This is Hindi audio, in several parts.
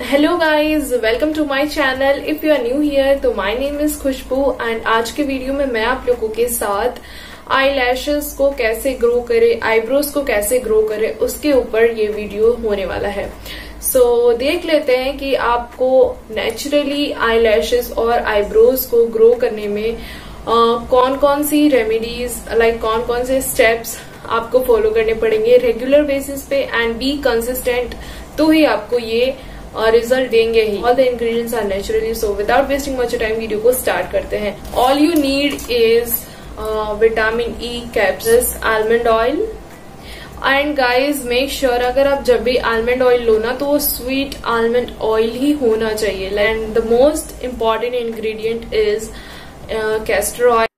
Hello guys, welcome to my channel. If you are new here तो my name is Khushboo and आज के वीडियो में मैं आप लोगों के साथ आईलैशेस को कैसे ग्रो करें, आईब्रोज को कैसे ग्रो करें, उसके ऊपर ये वीडियो होने वाला है। सो देख लेते हैं कि आपको नेचुरली आईलैशेस और आईब्रोज को ग्रो करने में कौन कौन सी रेमेडीज, कौन कौन से स्टेप्स आपको फॉलो करने पड़ेंगे रेगुलर बेसिस पे एंड बी कंसिस्टेंट, तो ही आपको ये रिजल्ट देंगे ही। All the ingredients are naturally, so without wasting much time video को स्टार्ट करते हैं। All you need is vitamin E capsules, almond oil. And guys make sure अगर आप जब भी आलमंड ऑयल लो ना तो वो स्वीट आलमंड ऑयल ही होना चाहिए। And the most important ingredient is castor oil.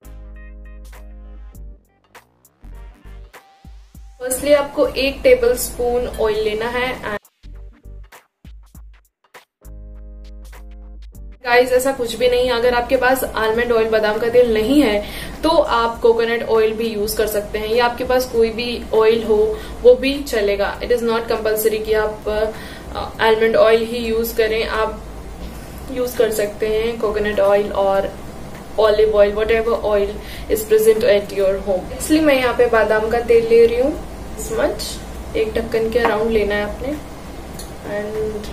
Firstly आपको 1 टेबलस्पून ऑयल लेना है। गाइज ऐसा कुछ भी नहीं, अगर आपके पास आलमंड ऑयल, बादाम का तेल नहीं है तो आप कोकोनट ऑयल भी यूज कर सकते हैं, या आपके पास कोई भी ऑयल हो वो भी चलेगा। इट इज नॉट कंपल्सरी कि आप आलमंड ऑयल ही यूज करें, आप यूज कर सकते हैं कोकोनट ऑयल और olive oil, whatever oil is present at your home. इसलिए मैं यहाँ पे बादाम का तेल ले रही हूँ, इस मच 1 ढक्कन के अराउंड लेना है आपने। एंड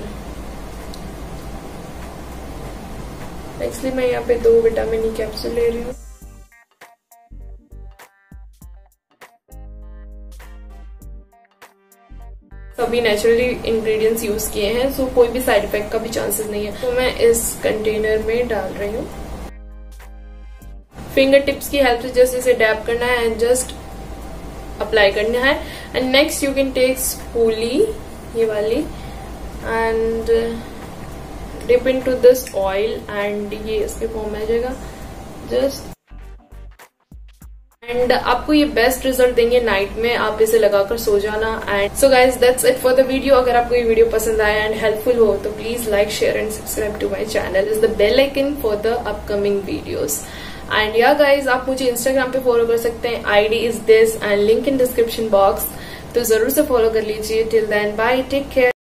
एक्चुअली मैं यहाँ पे 2 विटामिन ई कैप्सूल ले रही हूँ। सभी नेचुरली इंग्रेडिएंट्स यूज किए हैं, सो कोई भी साइड इफेक्ट का भी चांसेस नहीं है। तो मैं इस कंटेनर में डाल रही हूँ। फिंगर टिप्स की हेल्प से जस्ट इसे डैप करना है एंड जस्ट अप्लाई करना है। And next you can take spoolie, ये वाली, and dip into this oil and ये इसके फॉर्म में जाएगा जस्ट। एंड आपको ये बेस्ट रिजल्ट देंगे नाइट में, आप इसे लगाकर सो जाना। And so guys that's it for the video. अगर आपको ये वीडियो पसंद आया एंड हेल्पफुल हो तो please like, share and subscribe to my channel, is the bell icon for the upcoming videos. And yeah guys आप मुझे इंस्टाग्राम पे फॉलो कर सकते हैं, ID is this and link in description box, तो जरूर से फॉलो कर लीजिए। Till then bye, take care.